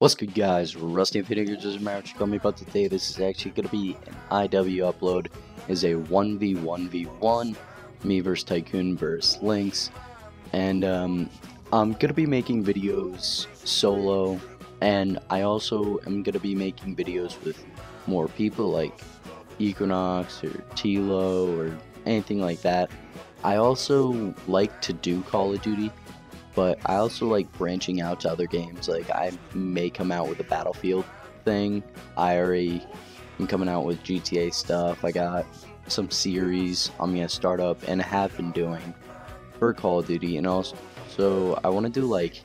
What's good, guys? Rusty Infinity just managed to call me, but today this is actually going to be an IW upload. It's a 1v1v1, me versus Tycoon versus Lynx, and I'm going to be making videos solo, and I also am going to be making videos with more people like Equinox or Tilo or anything like that. I also like to do Call of Duty, but I also like branching out to other games. Like, I may come out with a Battlefield thing. I already am coming out with GTA stuff. I got some series I'm going to start up and have been doing for Call of Duty. And also, I want to do like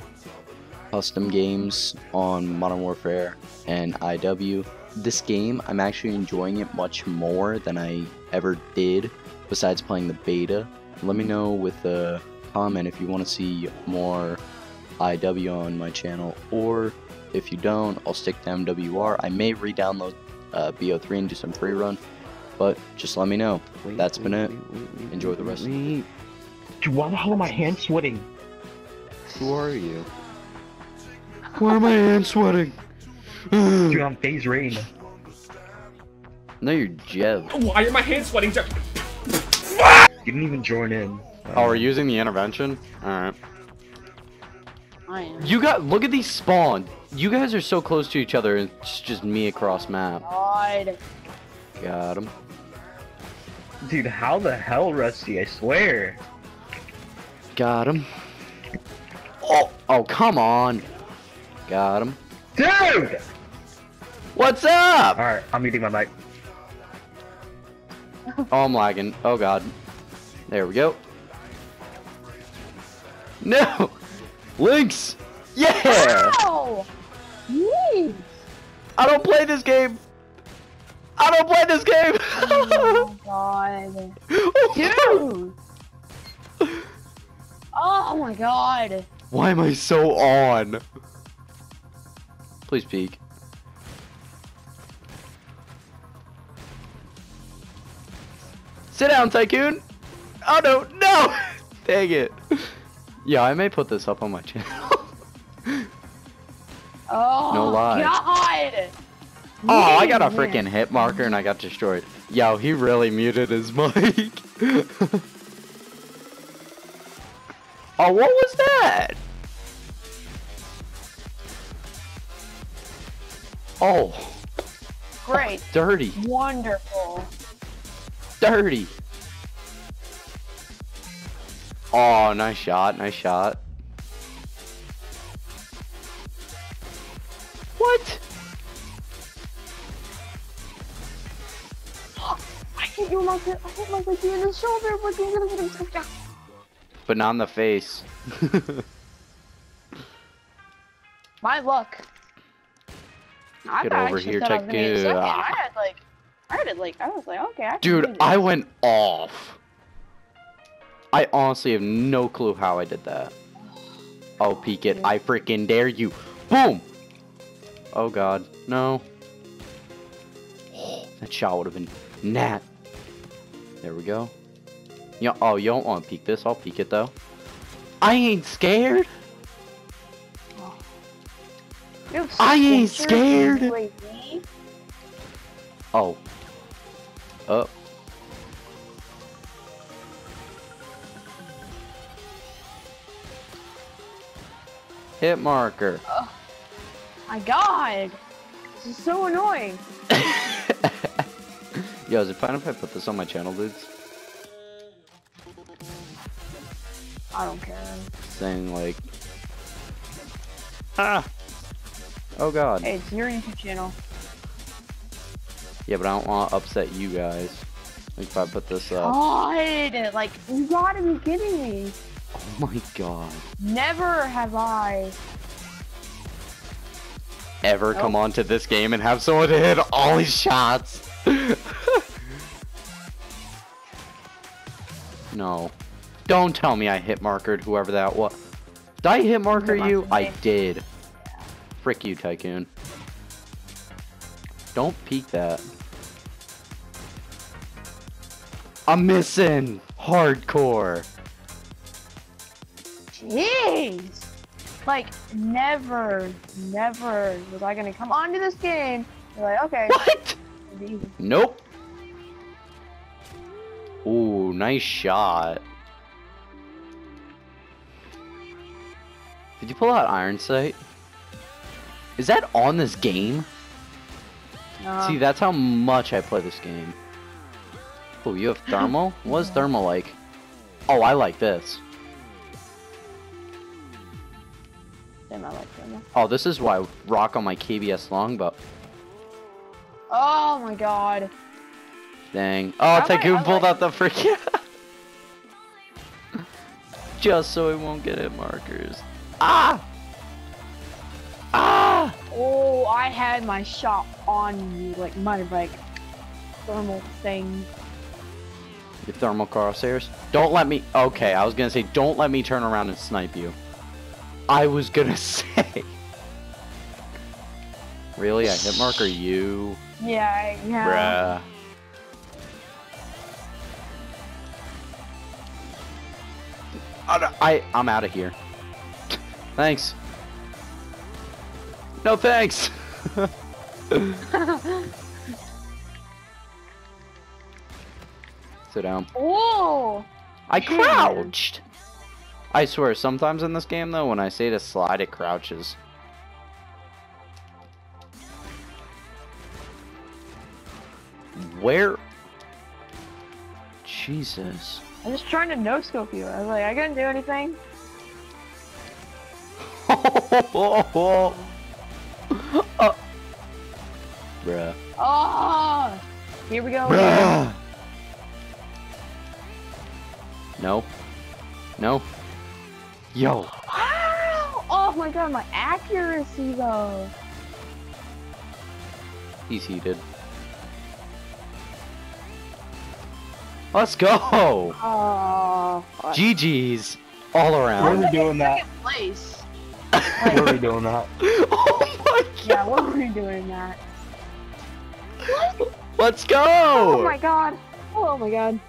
custom games on Modern Warfare and IW. This game, I'm actually enjoying it much more than I ever did besides playing the beta. Let me know with the comment if you want to see more IW on my channel, or if you don't, I'll stick to MWR. I may re-download BO3 and do some free run, but just let me know. That's been it. Enjoy the rest of it. Dude, why the hell are my hands sweating? Who are you? Why are my hands sweating? Dude, I'm phase rain. No, you're Jeb. Why are my hands sweating, Jeb? You didn't even join in. Oh, we're using the intervention? Alright. You got- look at these spawn! You guys are so close to each other, it's just me across map. God. Got him. Dude, how the hell, Rusty? I swear. Got him. Oh! Oh, come on! Got him. Dude! What's up? Alright, I'm eating my mic. Oh, I'm lagging. Oh, God. There we go. No! Lynx! Yeah! Wow! Jeez. I don't play this game! I don't play this game! Oh my god. Oh, dude! Oh my god! Why am I so on? Please peek. Sit down, Tycoon! Oh no! No! Dang it. Yeah, I may put this up on my channel. Oh, no lie. God. Oh, man. I got a freaking hit marker and I got destroyed. Yo, he really muted his mic. Oh, what was that? Oh. Great. Oh, dirty. Wonderful. Dirty. Oh, nice shot, nice shot. What? Oh, I hit my like in the shoulder, but you're gonna get him down. But not in the face. My luck. Get over here, check it. I was like, okay. Dude, I went off. I honestly have no clue how I did that. Oh, peek it. I freaking dare you. Boom! Oh, God. No. Oh, that shot would have been nat. There we go. Yeah. Oh, you don't want to peek this. I'll peek it, though. I ain't scared. I ain't scared. Oh. Oh. Hit marker. Oh, my God, this is so annoying. Yo, is it fine if I put this on my channel, dudes? I don't care. Saying like, ah, oh God. Hey, it's your YouTube channel. Yeah, but I don't want to upset you guys. Like, if I put this up. God, like, you gotta be kidding me. Oh my God. Never have I ever come onto this game and have someone to hit all these shots. No. Don't tell me I hit markered whoever that was. Did I hit marker you? I did. Frick you, Tycoon. Don't peek that. I'm missing hardcore. Jeez! Like, never was I gonna come onto this game. You're like, okay. What? Nope. Ooh, nice shot. Did you pull out Iron Sight? Is that on this game? See, that's how much I play this game. Oh, you have thermal? What is thermal like? Oh, I like this. Damn, I like thermal. Oh, this is why I rock on my KBS longbow. Oh my god. Dang. Oh, Tycoon pulled out the freaking... Just so it won't get hit markers. Ah! Ah! Oh, I had my shot on you, like my like thermal thing. Your thermal crosshairs? Don't let me... Okay, I was gonna say, don't let me turn around and snipe you. I was gonna say... Really? I hit marker you? Yeah, yeah. Bruh. I'm out of here. Thanks. No thanks. Sit down. Whoa! I crouched. I swear, sometimes in this game though, when I say to slide, it crouches. Where? Jesus. I'm just trying to no-scope you. I was like, I couldn't do anything. Bruh. Oh! Here we go. Bruh. No. No. Yo. Wow! Oh my god, my accuracy though. He's heated. Let's go! Oh, GG's all around. Where are we doing that? Place? Like, where are we doing that? Oh my god! Yeah, where are we doing that? What? Let's go! Oh my god! Oh my god!